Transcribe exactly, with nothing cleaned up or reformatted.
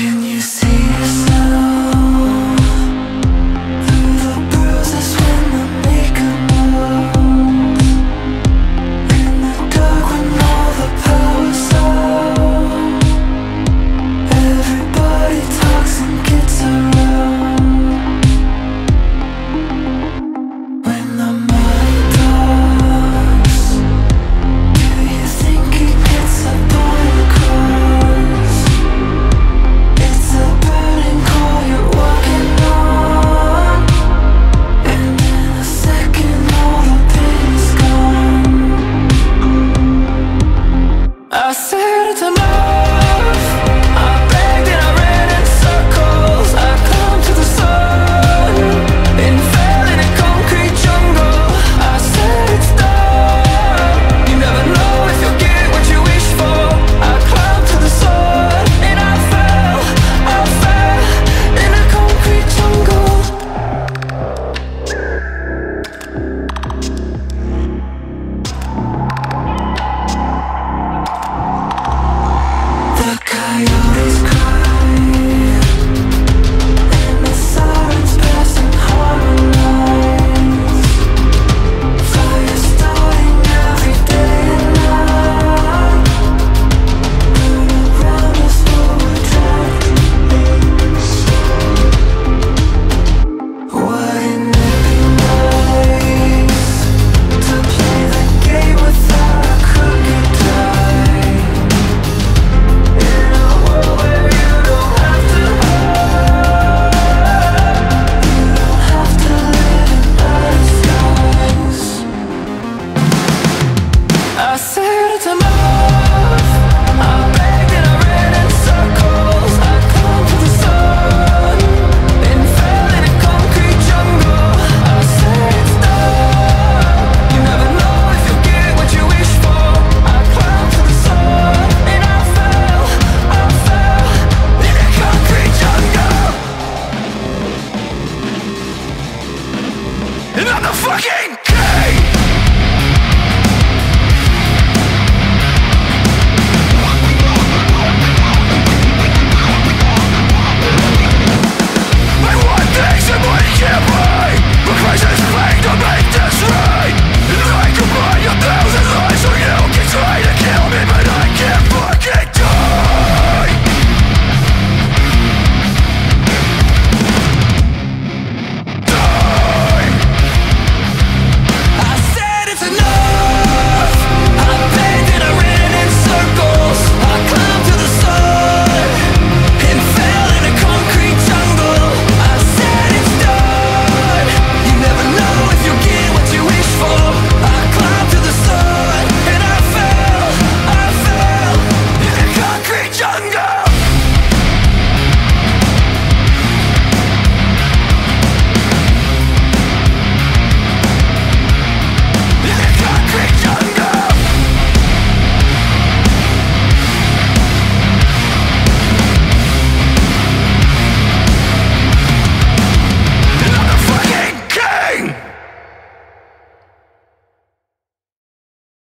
Can you see us?